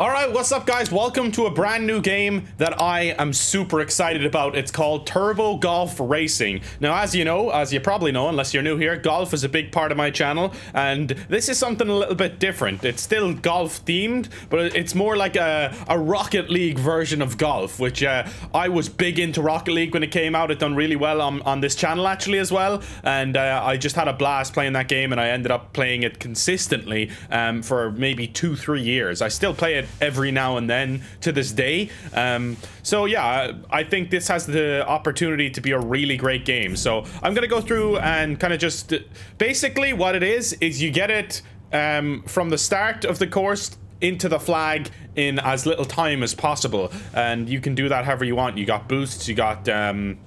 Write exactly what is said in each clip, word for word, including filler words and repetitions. All right, what's up guys? Welcome to a brand new game that I am super excited about. It's called Turbo Golf Racing. Now, as you know, as you probably know, unless you're new here, golf is a big part of my channel, and this is something a little bit different. It's still golf themed, but it's more like a, a Rocket League version of golf, which uh, I was big into Rocket League when it came out. It done really well on, on this channel actually as well, and uh, I just had a blast playing that game, and I ended up playing it consistently um, for maybe two, three years. I still play it every now and then to this day. Um, so yeah, I think this has the opportunity to be a really great game. So I'm gonna go through and kind of just basically what it is is you get it um, from the start of the course into the flag in as little time as possible, and you can do that however you want. You got boosts, you got um,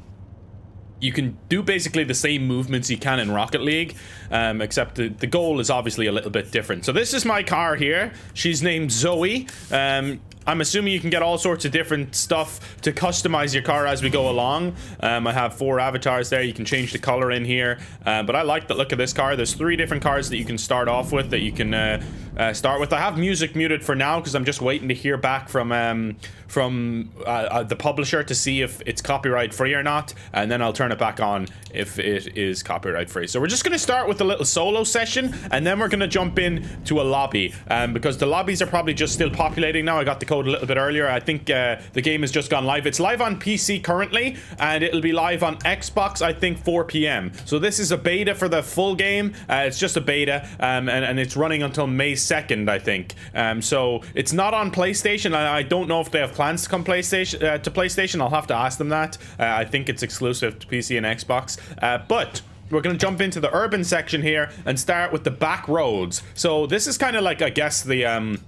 you can do basically the same movements you can in Rocket League, um, except the, the goal is obviously a little bit different. So this is my car here. She's named Zoe. Um, I'm assuming you can get all sorts of different stuff to customize your car as we go along. Um, I have four avatars there. You can change the color in here. Uh, but I like the look of this car. There's three different cars that you can start off with that you can uh, uh, start with. I have music muted for now because I'm just waiting to hear back from um, from uh, uh, the publisher to see if it's copyright free or not. And then I'll turn it back on if it is copyright free. So we're just going to start with a little solo session, and then we're going to jump in to a lobby, um, because the lobbies are probably just still populating now. I got the code a little bit earlier. I think uh, the game has just gone live. It's live on P C currently, and it'll be live on Xbox, I think, four P M So this is a beta for the full game. Uh, it's just a beta, um, and, and it's running until May second, I think. Um, so it's not on PlayStation. I, I don't know if they have plans to come PlayStation, uh, to PlayStation. I'll have to ask them that. Uh, I think it's exclusive to P C and Xbox, uh, but we're gonna jump into the urban section here and start with the back roads. So this is kind of like, I guess, the um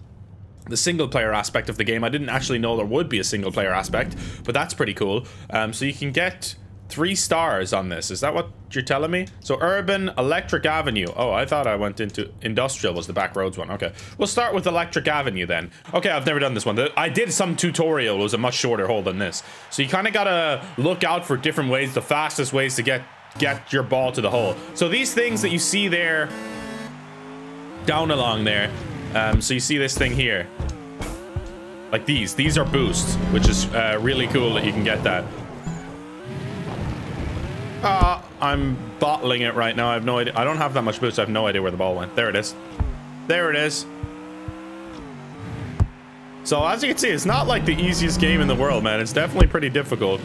the single player aspect of the game. I didn't actually know there would be a single player aspect, but that's pretty cool. Um so you can get three stars on this. Is that what you're telling me? So urban, Electric Avenue. Oh, I thought I went into industrial was the back roads one. Okay, we'll start with Electric Avenue then. Okay, I've never done this one. I did some tutorial. It was a much shorter hole than this. So you kind of gotta look out for different ways, the fastest ways to get get your ball to the hole. So these things that you see there down along there, um so you see this thing here, like these these are boosts, which is uh really cool that you can get that. Uh, I'm bottling it right now. I have no idea. I don't have that much boost. I have no idea where the ball went. There it is. There it is. So as you can see, it's not like the easiest game in the world, man. It's definitely pretty difficult.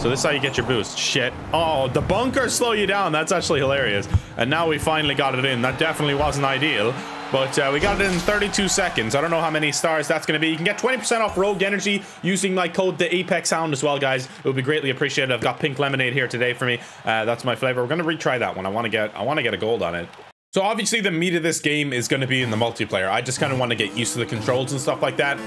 So this is how you get your boost. Shit. Oh, the bunkers slow you down. That's actually hilarious. And now we finally got it in. That definitely wasn't ideal. But uh, we got it in thirty-two seconds. I don't know how many stars that's going to be. You can get twenty percent off Rogue Energy using my code TheApexHound as well, guys. It would be greatly appreciated. I've got pink lemonade here today for me. Uh, that's my flavor. We're going to retry that one. I want to get I want to get a gold on it. So obviously the meat of this game is going to be in the multiplayer. I just kind of want to get used to the controls and stuff like that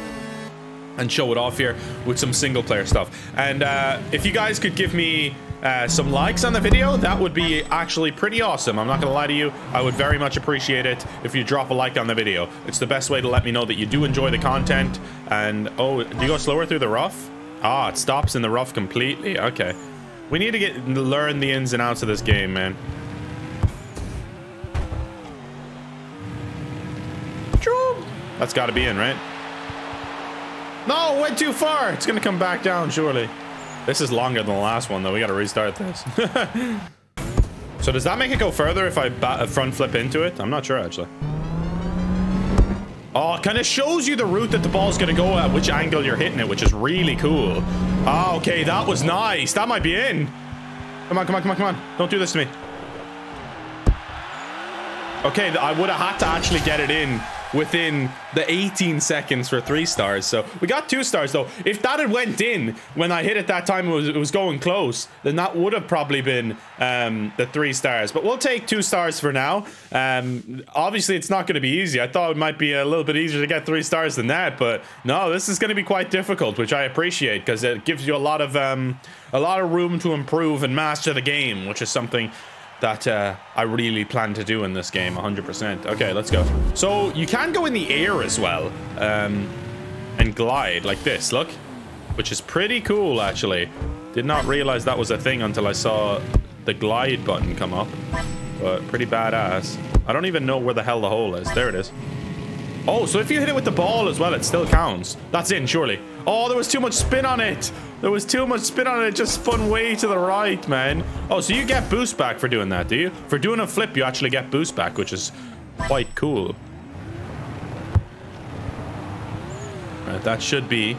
and show it off here with some single player stuff. And uh, if you guys could give me Uh, some likes on the video, that would be actually pretty awesome. I'm not gonna lie to you, I would very much appreciate it if you drop a like on the video. It's the best way to let me know that you do enjoy the content. And oh, do you go slower through the rough? Ah, it stops in the rough completely. Okay, we need to get learn the ins and outs of this game, man. That's got to be in, right? No, it went too far. It's gonna come back down surely. This is longer than the last one, though. We got to restart this. So does that make it go further if I bat front flip into it? I'm not sure, actually. Oh, it kind of shows you the route that the ball's going to go at, which angle you're hitting it, which is really cool. Oh, okay, that was nice. That might be in. Come on, come on, come on, come on. Don't do this to me. Okay, I would have had to actually get it in within the eighteen seconds for three stars. So we got two stars though. If that had went in when I hit it that time, it was, it was going close, then that would have probably been um, the three stars, but we'll take two stars for now. Um, obviously it's not going to be easy. I thought it might be a little bit easier to get three stars than that, but no, this is going to be quite difficult, which I appreciate because it gives you a lot of um, a lot of room to improve and master the game, which is something that uh, I really plan to do in this game, one hundred percent. Okay, let's go. So you can go in the air as well, um, and glide like this, look, which is pretty cool, actually. Did not realize that was a thing until I saw the glide button come up, but pretty badass. I don't even know where the hell the hole is. There it is. Oh, so if you hit it with the ball as well, it still counts. That's in, surely. Oh, there was too much spin on it. There was too much spin on it. It just spun way to the right, man. Oh, so you get boost back for doing that, do you? For doing a flip, you actually get boost back, which is quite cool. Right, that should be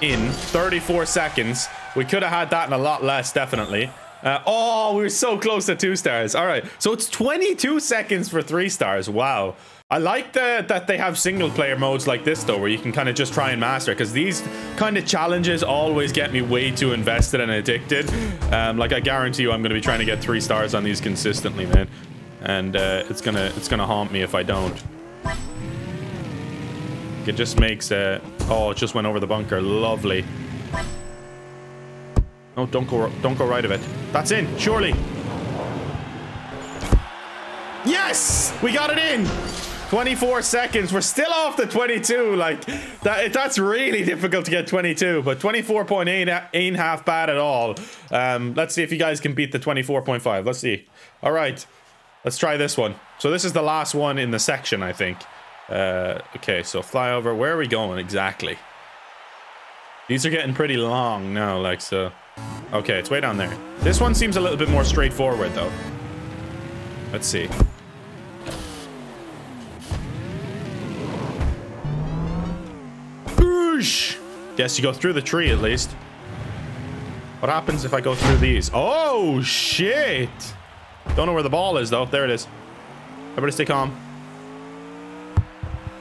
in thirty-four seconds. We could have had that in a lot less, definitely. Uh, oh, we were so close to two stars. All right, so it's twenty-two seconds for three stars. Wow. I like the, that they have single player modes like this, though, where you can kind of just try and master, because these kind of challenges always get me way too invested and addicted. Um, like, I guarantee you I'm going to be trying to get three stars on these consistently, man. And uh, it's going to it's gonna haunt me if I don't. It just makes... Uh, oh, it just went over the bunker. Lovely. No, don't go, don't go right of it. That's in, surely. Yes! We got it in! twenty-four seconds. We're still off the twenty-two. Like, that, that's really difficult to get twenty-two. But twenty-four point eight ain't half bad at all. Um, let's see if you guys can beat the twenty-four point five. Let's see. All right. Let's try this one. So this is the last one in the section, I think. Uh, okay, so flyover. Where are we going exactly? These are getting pretty long now, like so. Okay, it's way down there. This one seems a little bit more straightforward, though. Let's see. Oosh! Guess you go through the tree, at least. What happens if I go through these? Oh, shit! Don't know where the ball is, though. There it is. Everybody stay calm.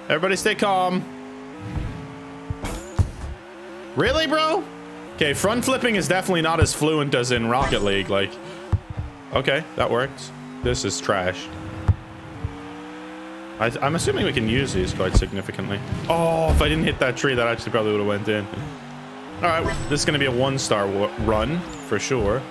Everybody stay calm. Really, bro? Okay, front flipping is definitely not as fluent as in Rocket League. Like, okay, that works. This is trash. I, I'm assuming we can use these quite significantly. Oh, if I didn't hit that tree, that actually probably would have went in. All right, this is going to be a one-star run for sure.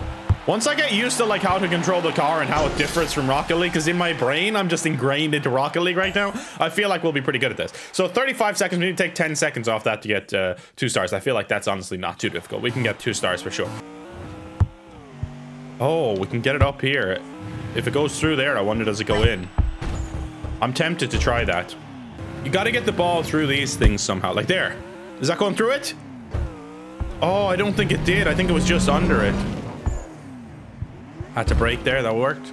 Once I get used to like how to control the car and how it differs from Rocket League, because in my brain, I'm just ingrained into Rocket League right now. I feel like we'll be pretty good at this. So thirty-five seconds, we need to take ten seconds off that to get uh, two stars. I feel like that's honestly not too difficult. We can get two stars for sure. Oh, we can get it up here. If it goes through there, I wonder, does it go in? I'm tempted to try that. You got to get the ball through these things somehow. Like there. Is that going through it? Oh, I don't think it did. I think it was just under it. Had to break there. That worked.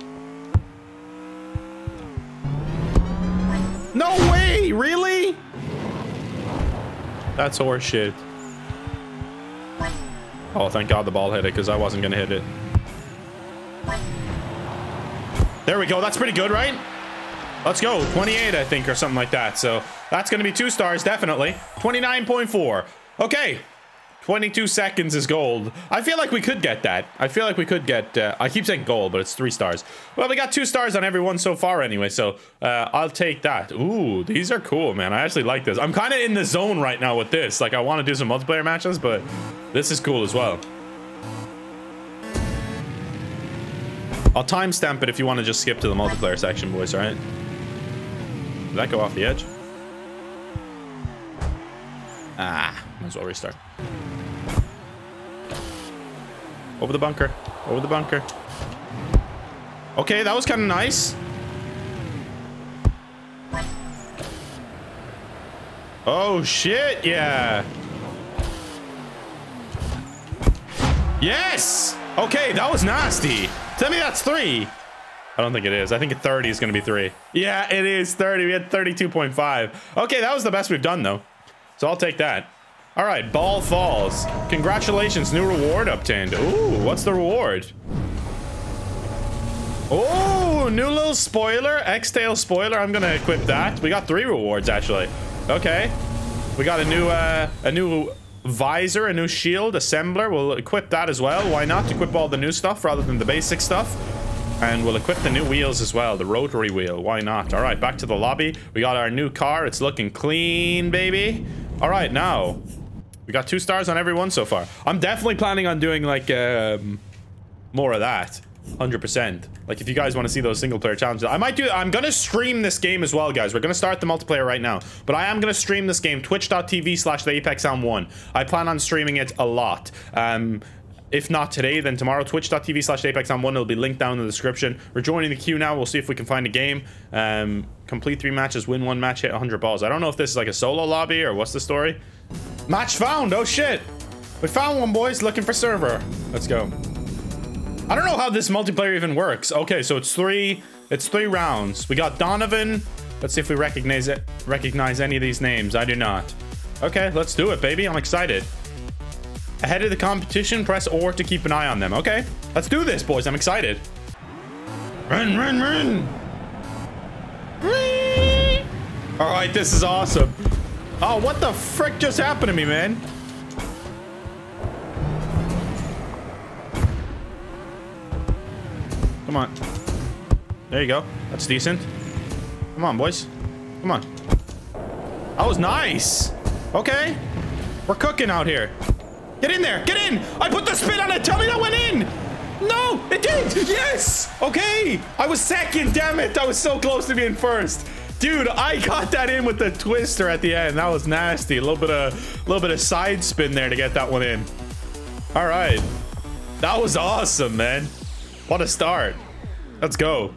No way! Really? That's horseshit. Oh, thank God the ball hit it, because I wasn't going to hit it. There we go. That's pretty good, right? Let's go. twenty-eight, I think, or something like that. So that's going to be two stars, definitely. twenty-nine point four. Okay. twenty-two seconds is gold. I feel like we could get that. I feel like we could get... Uh, I keep saying gold, but it's three stars. Well, we got two stars on every one so far anyway, so uh, I'll take that. Ooh, these are cool, man. I actually like this. I'm kind of in the zone right now with this. Like, I want to do some multiplayer matches, but this is cool as well. I'll timestamp it if you want to just skip to the multiplayer section, boys, all right? Did that go off the edge? Ah, might as well restart. Over the bunker. Over the bunker. Okay, that was kind of nice. Oh, shit, yeah. Yes! Okay, that was nasty. Tell me that's three. I don't think it is. I think thirty is going to be three. Yeah, it is thirty. We had thirty-two point five. Okay, that was the best we've done, though. So I'll take that. All right, ball falls. Congratulations, new reward obtained. Ooh, what's the reward? Oh, new little spoiler, X-Tail spoiler. I'm gonna equip that. We got three rewards actually. Okay, we got a new, uh, a new visor, a new shield assembler. We'll equip that as well. Why not equip all the new stuff rather than the basic stuff? And we'll equip the new wheels as well, the rotary wheel. Why not? All right, back to the lobby. We got our new car. It's looking clean, baby. All right, now. We got two stars on every one so far. I'm definitely planning on doing, like, um, more of that. one hundred percent. Like, if you guys want to see those single-player challenges, I might do... I'm going to stream this game as well, guys. We're going to start the multiplayer right now. But I am going to stream this game, twitch dot t v slash the apex hound one. I plan on streaming it a lot. Um... If not today, then tomorrow, twitch dot t v slash the apex hound one. It'll be linked down in the description. We're joining the queue now. We'll see if we can find a game. Um, complete three matches, win one match, hit one hundred balls. I don't know if this is like a solo lobby or what's the story. Match found. Oh, shit. We found one, boys. Looking for server. Let's go. I don't know how this multiplayer even works. Okay, so it's three. It's three rounds. We got Donovan. Let's see if we recognize it. Recognize any of these names. I do not. Okay, let's do it, baby. I'm excited. Ahead of the competition, press or to keep an eye on them. Okay, let's do this, boys. I'm excited. Run, run, run. Whee! All right, this is awesome. Oh, what the frick just happened to me, man? Come on. There you go. That's decent. Come on, boys. Come on. That was nice. Okay. We're cooking out here. Get in there. Get in. I put the spin on it. Tell me that went in. No, it did. Yes. Okay. I was second. Damn it. I was so close to being first. Dude, I got that in with the twister at the end. That was nasty. A little bit of, a little bit of side spin there to get that one in. All right. That was awesome, man. What a start. Let's go.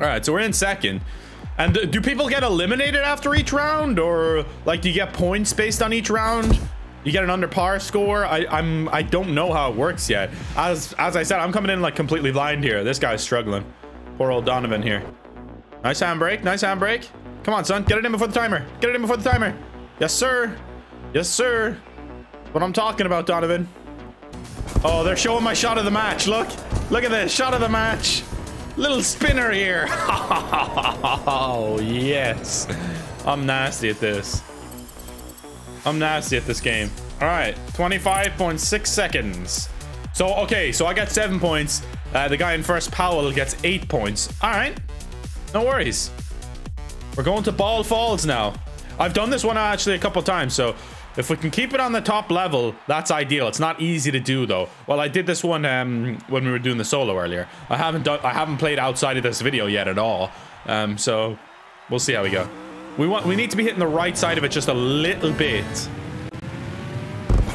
All right. So we're in second. And do people get eliminated after each round, or like, do you get points based on each round? You get an under par score. I, I'm I don't know how it works yet. As as I said, I'm coming in like completely blind here. This guy's struggling. Poor old Donovan here. Nice handbrake. Nice handbrake. Come on, son. Get it in before the timer. Get it in before the timer. Yes, sir. Yes, sir. What I'm talking about, Donovan. Oh, they're showing my shot of the match. Look. Look at this. Shot of the match. Little spinner here. Oh, yes. I'm nasty at this. I'm nasty at this game. All right, twenty-five point six seconds. So, okay, so I got seven points. Uh, the guy in first, Powell, gets eight points. All right, no worries. We're going to Ball Falls now. I've done this one actually a couple times, so if we can keep it on the top level, that's ideal. It's not easy to do, though. Well, I did this one um, when we were doing the solo earlier. I haven't done, I haven't played outside of this video yet at all, um, so we'll see how we go. We want, we need to be hitting the right side of it just a little bit.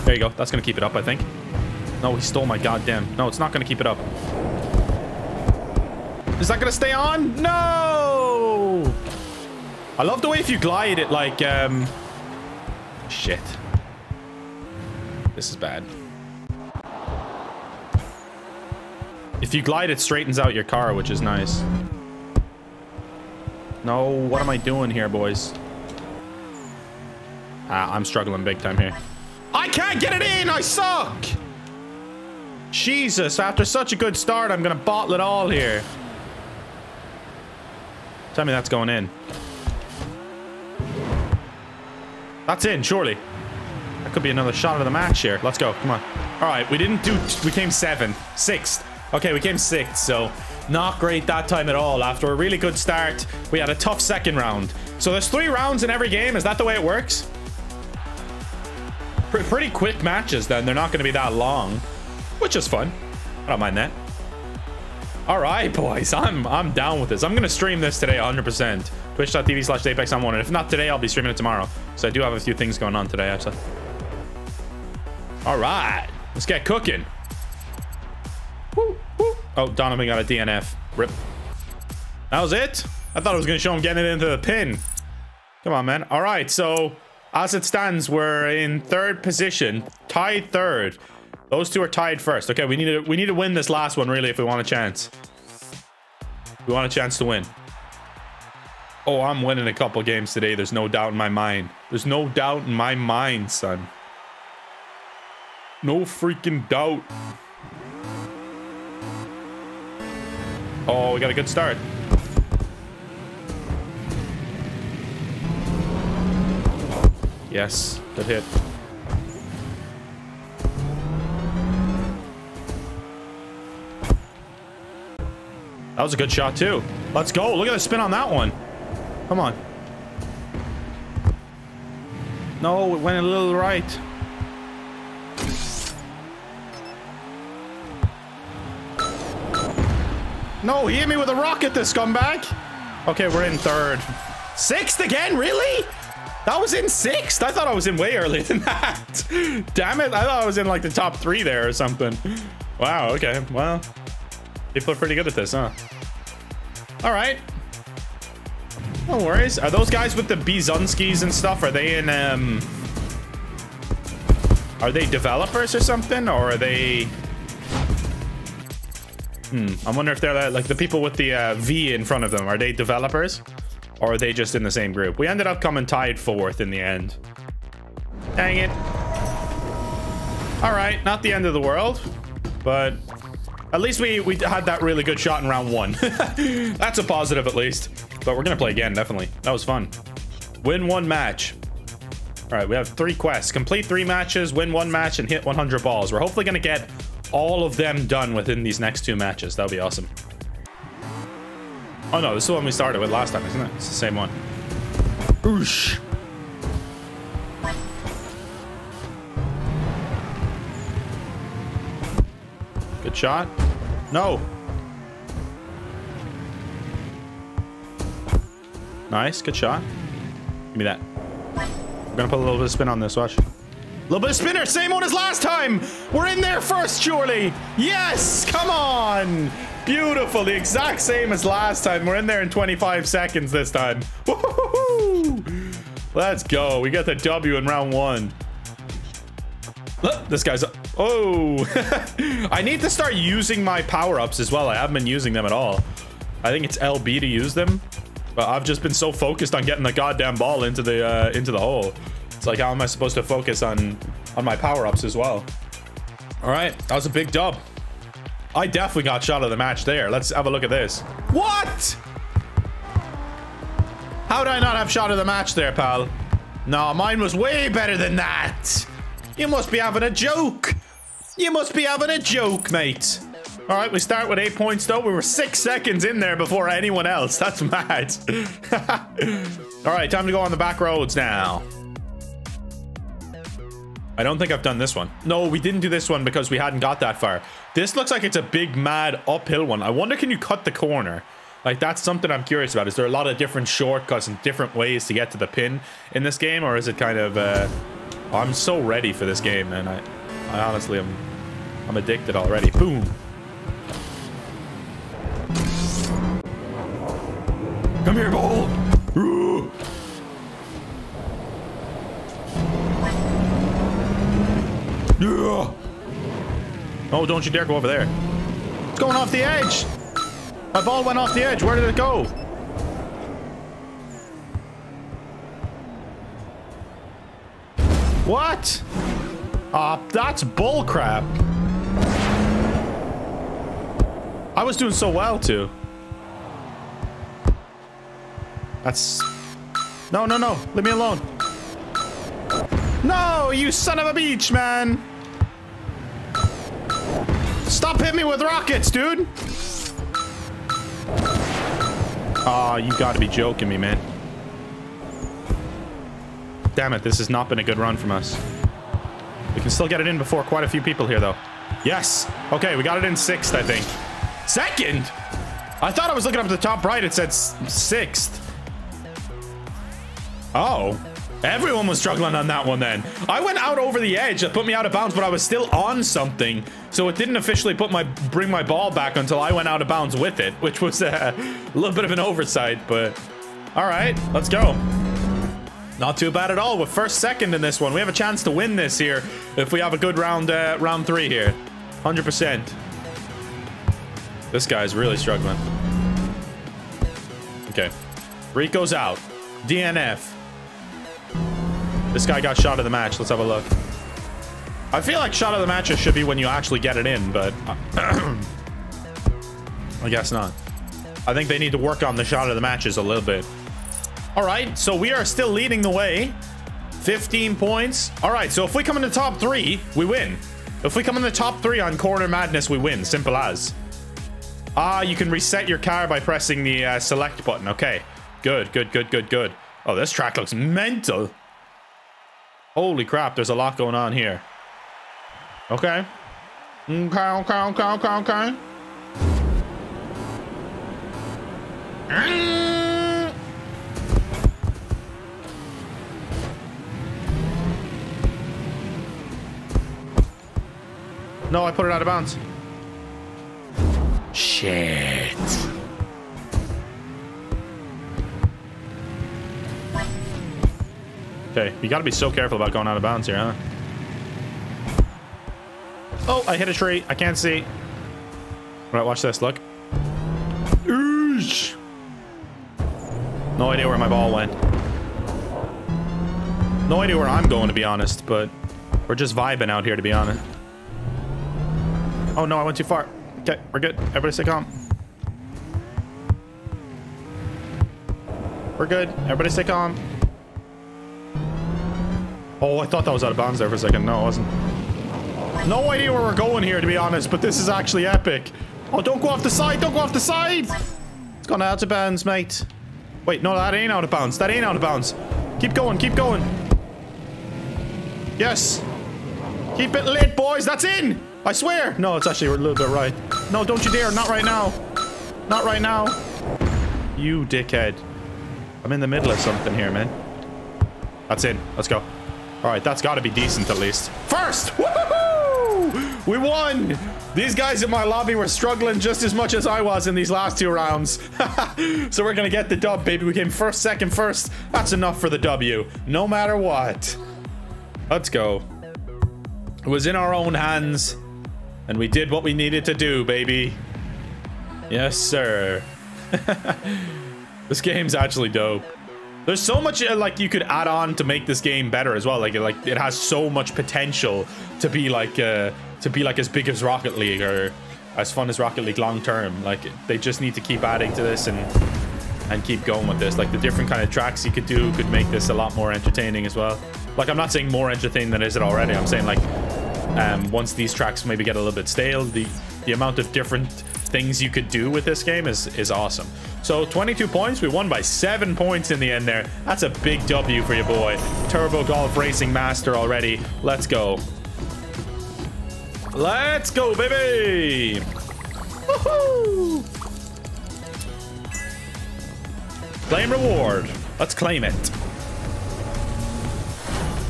There you go. That's going to keep it up, I think. No, he stole my goddamn. No, it's not going to keep it up. Is that going to stay on? No! I love the way if you glide it like, um... shit. This is bad. If you glide, it straightens out your car, which is nice. No, what am I doing here, boys? Ah, I'm struggling big time here. I can't get it in. I suck. Jesus, after such a good start, I'm going to bottle it all here. Tell me that's going in. That's in, surely. That could be another shot of the match here. Let's go. Come on. All right, we didn't do... We came seventh. Sixth. Okay, we came sixth, so... not great that time at all. After a really good start, we had a tough second round. So there's three rounds in every game. Is that the way it works? P- pretty quick matches then. They're not going to be that long, which is fun. I don't mind that. All right, boys. I'm I'm down with this. I'm going to stream this today one hundred percent. Twitch dot t v slash the apex hound one. And if not today, I'll be streaming it tomorrow. So I do have a few things going on today, actually. All right. Let's get cooking. Woo. Oh, Donovan got a D N F. Rip. That was it? I thought I was going to show him getting it into the pin. Come on, man. All right, so as it stands, we're in third position. Tied third. Those two are tied first. Okay, we need to, we need to win this last one, really, if we want a chance. We want a chance to win. Oh, I'm winning a couple games today. There's no doubt in my mind. There's no doubt in my mind, son. No freaking doubt. Oh, we got a good start. Yes, good hit. That was a good shot, too. Let's go. Look at the spin on that one. Come on. No, it went a little right. No, he hit me with a rocket, this scumbag. Okay, we're in third. Sixth again? Really? That was in sixth. I thought I was in way earlier than that. Damn it. I thought I was in like the top three there or something. Wow. Okay. Well, people are pretty good at this, huh? All right. No worries. Are those guys with the Bizunskis and stuff? Are they in, um, are they developers or something? Or are they, hmm. I wonder if they're like the people with the uh, V in front of them. Are they developers? Or are they just in the same group? We ended up coming tied fourth in the end. Dang it. All right, not the end of the world, but at least we, we had that really good shot in round one. That's a positive at least, but we're going to play again, definitely. That was fun. Win one match. All right, we have three quests. Complete three matches, win one match, and hit one hundred balls. We're hopefully going to get all of them done within these next two matches. That'll be awesome. Oh no, this is the one we started with last time, isn't it? It's the same one. Oosh. Good shot. No. Nice, good shot. Give me that. We're gonna put a little bit of spin on this, watch. A little bit of spinner, same one as last time. We're in there first, surely. Yes, come on. Beautiful, the exact same as last time. We're in there in twenty-five seconds this time. Woo-hoo-hoo! Let's go. We got the W in round one. Look, this guy's up. Oh. I need to start using my power-ups as well. I haven't been using them at all. I think it's L B to use them, but I've just been so focused on getting the goddamn ball into the uh into the hole. It's like, how am I supposed to focus on on my power-ups as well? All right, that was a big dub. I definitely got shot of the match there. Let's have a look at this. What? How did I not have shot of the match there, pal? No, mine was way better than that. You must be having a joke. You must be having a joke, mate. All right, we start with eight points, though. We were six seconds in there before anyone else. That's mad. All right, time to go on the back roads now. I don't think I've done this one. No, we didn't do this one because we hadn't got that far. This looks like it's a big, mad uphill one. I wonder, can you cut the corner? Like, that's something I'm curious about. Is there a lot of different shortcuts and different ways to get to the pin in this game? Or is it kind of... Uh... Oh, I'm so ready for this game, man. I, I honestly am... I'm addicted already. Boom. Come here, ball. Ooh. Yeah. Oh, don't you dare go over there. It's going off the edge. My ball went off the edge. Where did it go? What? Ah, uh, that's bull crap. I was doing so well, too. That's... No, no, no. Leave me alone. No, you son of a beach, man. Stop hitting me with rockets, dude. Aw, oh, you gotta be joking me, man. Damn it, this has not been a good run from us. We can still get it in before quite a few people here, though. Yes. Okay, we got it in sixth, I think. Second? I thought I was looking up at the top right. It said sixth. Oh. Everyone was struggling on that one then. I went out over the edge. That put me out of bounds, but I was still on something. So it didn't officially put my bring my ball back until I went out of bounds with it, which was a, a little bit of an oversight, but all right, let's go. Not too bad at all. We're first second in this one. We have a chance to win this here if we have a good round uh, round three here. one hundred percent. This guy's really struggling. Okay. Rico's out. D N F. This guy got shot of the match. Let's have a look. I feel like shot of the matches should be when you actually get it in, but I guess not. I think they need to work on the shot of the matches a little bit. All right, so we are still leading the way. fifteen points. All right, so if we come in the top three, we win. If we come in the top three on Corner Madness, we win. Simple as. Ah, you can reset your car by pressing the uh, select button. Okay, good, good, good, good, good. Oh, this track looks mental. Holy crap, there's a lot going on here. Okay. Okay, okay, okay, okay, okay. Mm. No, I put it out of bounds. Shit. Okay, you gotta be so careful about going out of bounds here, huh? Oh, I hit a tree. I can't see. All right, watch this. Look. Oosh. No idea where my ball went. No idea where I'm going, to be honest, but we're just vibing out here, to be honest. Oh, no, I went too far. Okay, we're good. Everybody stay calm. We're good. Everybody stay calm. Oh, I thought that was out of bounds there for a second. No, it wasn't. No idea where we're going here, to be honest, but this is actually epic. Oh, don't go off the side. Don't go off the side. It's gone out of bounds, mate. Wait, no, that ain't out of bounds. That ain't out of bounds. Keep going. Keep going. Yes. Keep it lit, boys. That's in. I swear. No, it's actually a little bit right. No, don't you dare. Not right now. Not right now. You dickhead. I'm in the middle of something here, man. That's in. Let's go. All right, that's got to be decent at least. First. Woohoo! We won. These guys in my lobby were struggling just as much as I was in these last two rounds. So we're going to get the dub, baby. We came first, second, first. That's enough for the W, no matter what. Let's go. It was in our own hands, and we did what we needed to do, baby. Yes, sir. This game's actually dope. There's so much uh, like you could add on to make this game better as well. Like, like it has so much potential to be like uh, to be like as big as Rocket League or as fun as Rocket League long term. Like they just need to keep adding to this and and keep going with this. Like the different kind of tracks you could do could make this a lot more entertaining as well. Like I'm not saying more entertaining than is it already. I'm saying like um, once these tracks maybe get a little bit stale, the the amount of different things you could do with this game is is awesome. So twenty-two points, we won by seven points in the end there. That's a big W for your boy Turbo Golf Racing master already. Let's go, let's go, baby. Woohoo! Claim reward, let's claim it.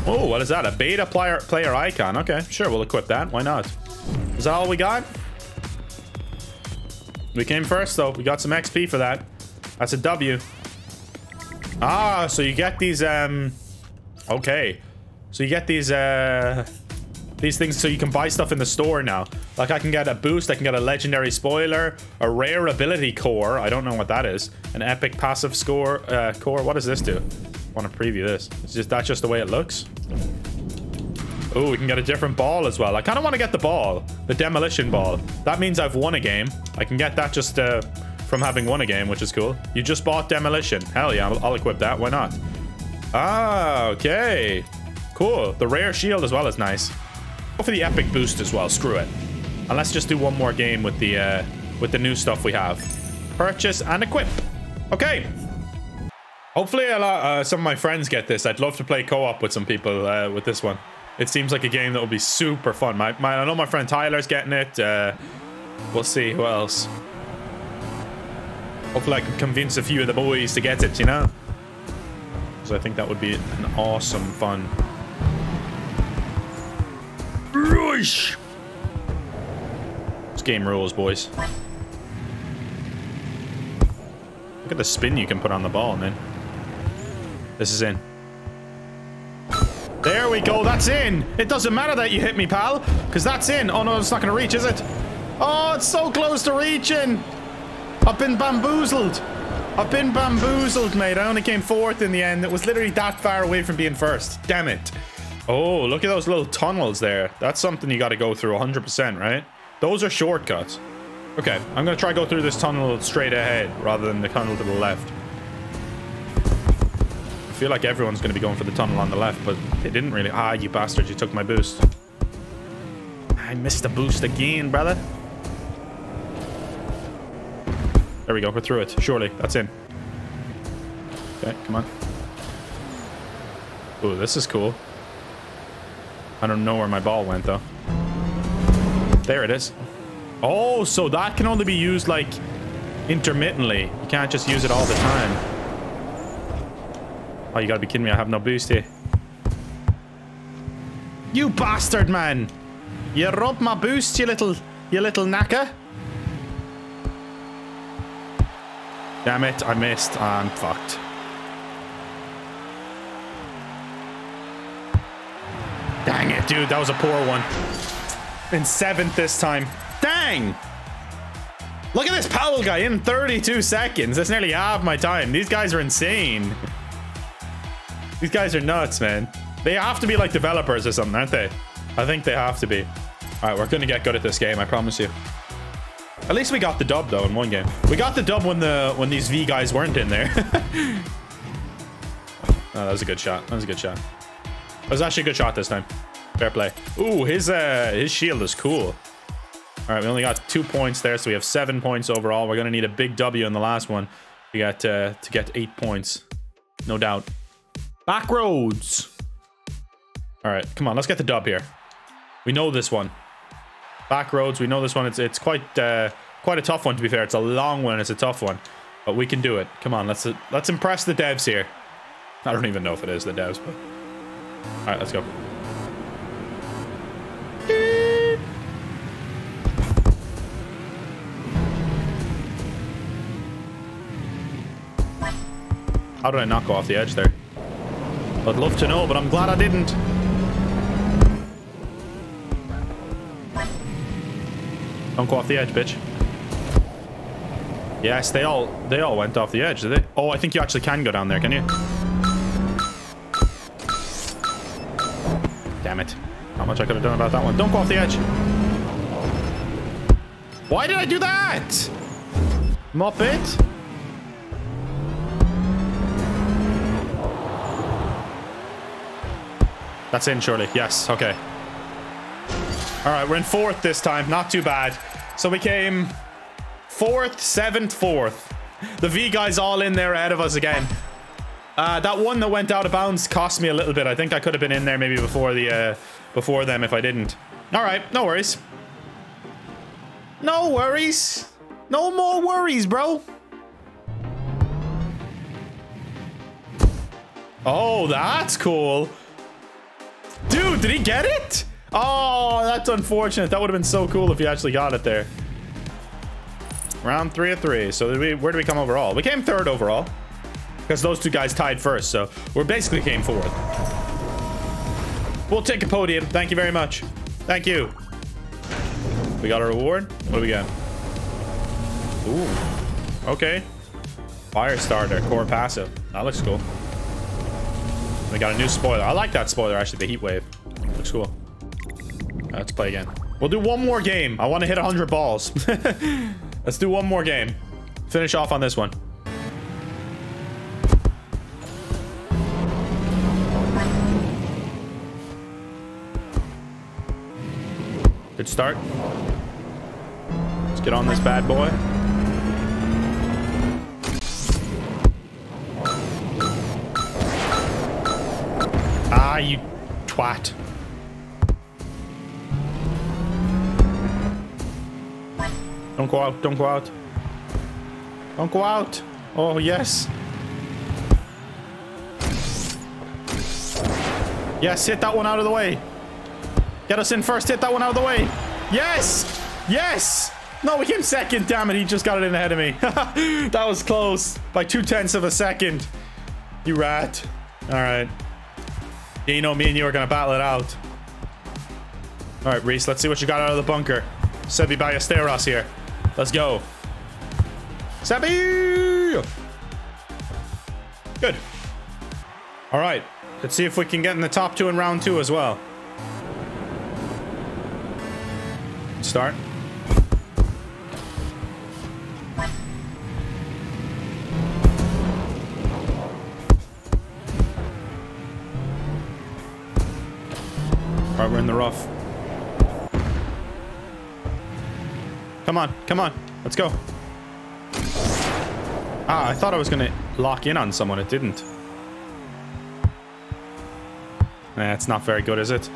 Oh, what is that? A beta player player icon. Okay, sure, we'll equip that, why not. Is that all we got? We came first, though. We got some X P for that. That's a W. Ah, so you get these, um... Okay. So you get these, uh... these things so you can buy stuff in the store now. Like, I can get a boost, I can get a legendary spoiler, a rare ability core. I don't know what that is. An epic passive score, uh, core. What does this do? I want to preview this. It's just, that's just the way it looks. Oh, we can get a different ball as well. I kind of want to get the ball, the demolition ball. That means I've won a game. I can get that just uh, from having won a game, which is cool. You just bought demolition. Hell yeah, I'll, I'll equip that. Why not? Ah, okay. Cool. The rare shield as well is nice. Go for the epic boost as well. Screw it. And let's just do one more game with the uh, with the new stuff we have. Purchase and equip. Okay. Hopefully, a lot, uh, some of my friends get this. I'd love to play co-op with some people uh, with this one. It seems like a game that will be super fun. My, my, I know my friend Tyler's getting it. Uh, we'll see who else. Hopefully I can convince a few of the boys to get it, you know? Because I think that would be an awesome fun. Rhys! This game rules, boys. Look at the spin you can put on the ball, man. This is in. There we go, that's in. It doesn't matter that you hit me, pal, because that's in. Oh no, it's not gonna reach, is it? Oh, it's so close to reaching. I've been bamboozled. I've been bamboozled, mate. I only came fourth in the end. It was literally that far away from being first. Damn it. Oh, look at those little tunnels there. That's something you got to go through one hundred percent, right? Those are shortcuts. Okay, I'm gonna try to go through this tunnel straight ahead rather than the tunnel to the left. I feel like everyone's going to be going for the tunnel on the left, but they didn't really. Ah, you bastards, you took my boost. I missed the boost again, brother. There we go, we're through it. Surely, that's in. Okay, come on. Ooh, this is cool. I don't know where my ball went, though. There it is. Oh, so that can only be used, like, intermittently. You can't just use it all the time. Oh, you gotta be kidding me. I have no boost here. You bastard, man. You robbed my boost, you little, you little knacker. Damn it, I missed. I'm fucked. Dang it, dude, that was a poor one. In seventh this time. Dang! Look at this Powell guy in thirty-two seconds. That's nearly half my time. These guys are insane. These guys are nuts, man. They have to be like developers or something, aren't they? I think they have to be. All right, we're going to get good at this game, I promise you. At least we got the dub, though, in one game. We got the dub when the when these V guys weren't in there. Oh, that was a good shot. That was a good shot. That was actually a good shot this time. Fair play. Ooh, his uh, his shield is cool. All right, we only got two points there, so we have seven points overall. We're going to need a big W in the last one. We got uh, to get eight points. No doubt. Back roads. All right, come on. Let's get the dub here. We know this one. Back roads. We know this one. It's it's quite uh, quite a tough one, to be fair. It's a long one. It's a tough one, but we can do it. Come on. Let's uh, let's impress the devs here. I don't even know if it is the devs, but all right, let's go. How did I not go off the edge there? I'd love to know, but I'm glad I didn't. Don't go off the edge, bitch. Yes, they all they all went off the edge, did they? Oh, I think you actually can go down there, can you? Damn it. Not much I could have done about that one. Don't go off the edge. Why did I do that? Muppet? That's in, surely. Yes. Okay. All right. We're in fourth this time. Not too bad. So we came fourth, seventh, fourth. The V guys all in there ahead of us again. Uh, that one that went out of bounds cost me a little bit. I think I could have been in there maybe before the uh, before them if I didn't. All right. No worries. No worries. No more worries, bro. Oh, that's cool. Dude, did he get it? Oh, that's unfortunate. That would have been so cool if he actually got it there. Round three of three. So did we, where do we come overall? We came third overall because those two guys tied first. So we're basically came fourth. We'll take a podium. Thank you very much. Thank you. We got a reward. What do we got? Ooh. Okay. Fire starter, core passive. That looks cool. We got a new spoiler. I like that spoiler, actually. The heat wave looks cool. Right, let's play again. We'll do one more game. I want to hit one hundred balls. Let's do one more game. Finish off on this one. Good start. Let's get on this bad boy. Ah, you twat. Don't go out, don't go out. Don't go out. Oh, yes. Yes, hit that one out of the way. Get us in first, hit that one out of the way. Yes, yes. No, we came second, damn it. He just got it in ahead of me. That was close by two tenths of a second. You rat. All right. Yeah, you know, me and you are going to battle it out. All right, Rhys, let's see what you got out of the bunker. Seve Ballesteros here. Let's go. Seve! Good. All right. Let's see if we can get in the top two in round two as well. Start. All right, we're in the rough. Come on, come on. Let's go. Ah, I thought I was going to lock in on someone. It didn't. Eh, it's not very good, is it?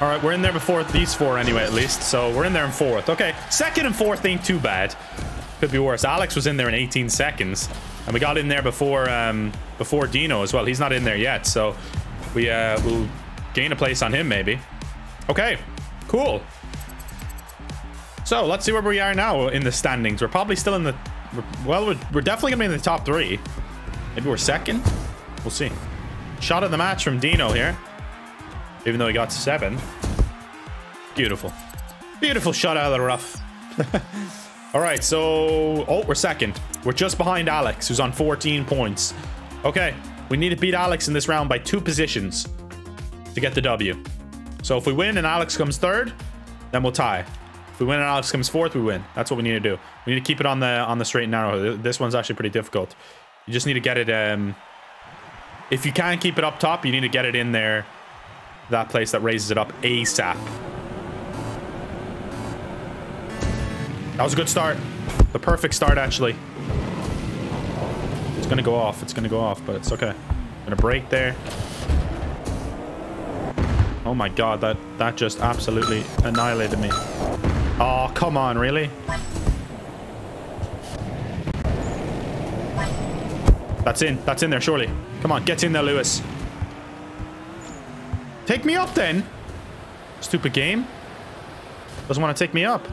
All right, we're in there before these four anyway, at least. So we're in there in fourth. Okay, second and fourth ain't too bad. Could be worse. Alex was in there in eighteen seconds. And we got in there before, um, before Dino as well. He's not in there yet, so... We uh, will gain a place on him, maybe. Okay, cool. So let's see where we are now in the standings. We're probably still in the, well, we're, we're definitely gonna be in the top three. Maybe we're second, we'll see. Shot of the match from Dino here, even though he got seven. Beautiful, beautiful shot out of the rough. All right, so, oh, we're second. We're just behind Alex, who's on fourteen points. Okay, we need to beat Alex in this round by two positions to get the W. So if we win and Alex comes third, then we'll tie. If we win and Alex comes fourth, we win. That's what we need to do. We need to keep it on the on the straight and narrow. This one's actually pretty difficult. You just need to get it. Um, if you can't keep it up top, you need to get it in there. That place that raises it up ASAP. That was a good start. The perfect start, actually. It's going to go off. It's going to go off, but it's okay. I'm going to break there. Oh my god, that, that just absolutely annihilated me. Oh, come on, really? That's in. That's in there, surely. Come on, get in there, Lewis. Take me up, then. Stupid game. Doesn't want to take me up.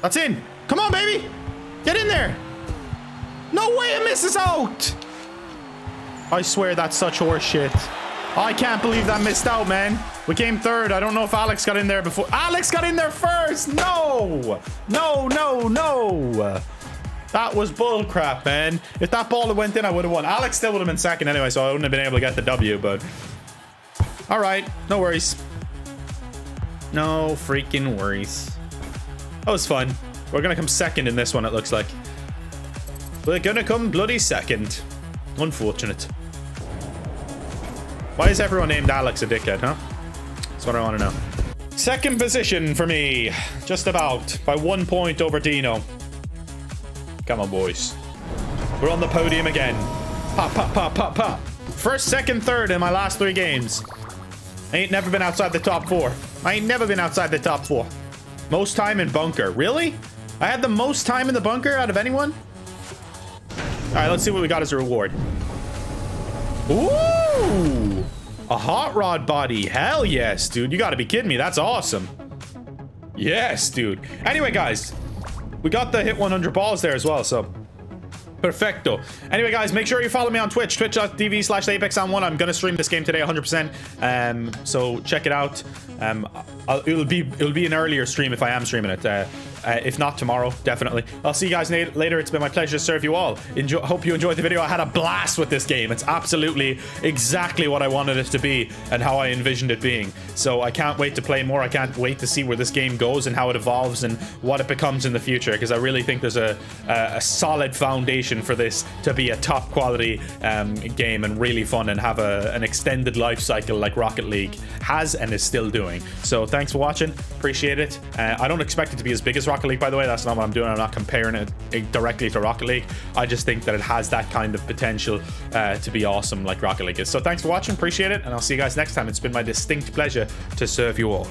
That's in. Come on, baby. Get in there. No way it misses out. I swear that's such horse shit. I can't believe that missed out, man. We came third. I don't know if Alex got in there before. Alex got in there first. No, no, no, no. That was bull crap, man. If that ball had went in, I would have won. Alex still would have been second anyway, so I wouldn't have been able to get the W, but all right, no worries. No freaking worries. That was fun. We're gonna come second in this one, it looks like. We're gonna come bloody second. Unfortunate. Why is everyone named Alex a dickhead, huh? That's what I want to know. Second position for me. Just about. By one point over Dino. Come on, boys. We're on the podium again. Pop, pop, pop, pop, pop. First, second, third in my last three games. I ain't never been outside the top four. I ain't never been outside the top four. Most time in bunker. Really? I had the most time in the bunker out of anyone? All right, let's see what we got as a reward. Ooh! A hot rod body. Hell yes, dude. You gotta be kidding me. That's awesome. Yes, dude. Anyway, guys, we got the hit one hundred balls there as well, so perfecto. Anyway, guys, make sure you follow me on Twitch, twitch dot t v slash the apex hound one. I'm gonna stream this game today one hundred percent, um so check it out. um I'll, it'll be it'll be an earlier stream if I am streaming it. Uh, uh if not tomorrow, definitely. I'll see you guys later. It's been my pleasure to serve you all. Enjoy. Hope you enjoyed the video. I had a blast with this game. It's absolutely exactly what I wanted it to be and how I envisioned it being, so I can't wait to play more. I can't wait to see where this game goes and how it evolves and what it becomes in the future, because I really think there's a, a a solid foundation for this to be a top quality um, game and really fun and have a, an extended life cycle like Rocket League has and is still doing. So thanks for watching, appreciate it. uh, I don't expect it to be as big as Rocket League, by the way. That's not what I'm doing. I'm not comparing it directly to Rocket League. I just think that it has that kind of potential uh, to be awesome like Rocket League is. So thanks for watching, appreciate it, and I'll see you guys next time. It's been my distinct pleasure to serve you all.